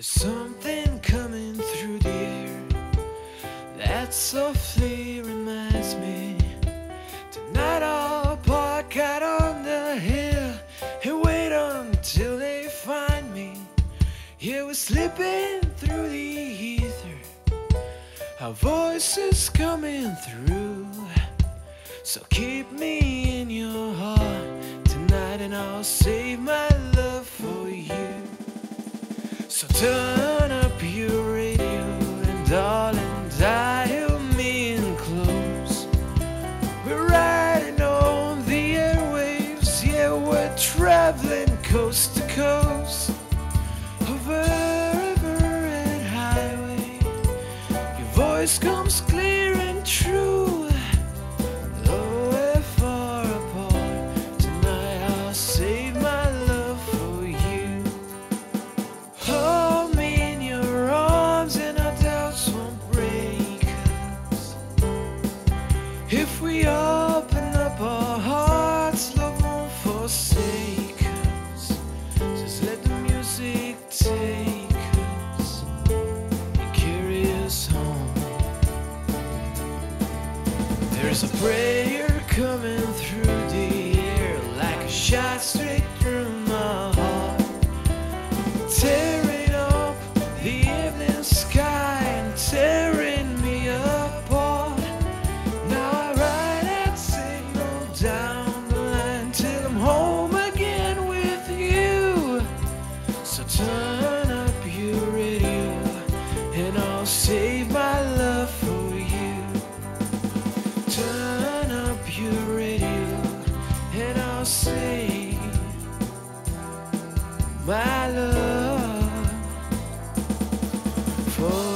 There's something coming through the air that softly reminds me tonight I'll park out on the hill and wait until they find me. Yeah, we're slipping through the ether, our voices coming through. So keep me in your heart tonight and I'll save my love for you. So turn up your radio and darling, dial me in close. We're riding on the airwaves, yeah, we're traveling coast to coast. Over river and highway, your voice comes clear and true. Though we're far apart, tonight I'll save my love for you. Hold me in your arms and our doubts won't break us. If we open up our hearts, love won't forsake us. Just let the music take us and carry us home. There's a prayer coming through the air like a shot straight through my heart, tearing up the evening sky and tearing me apart. Now I ride that signal down the line till I'm home again with you. So turn up your radio and I'll save my love for you. Turn up your radio and I'll save my love for you.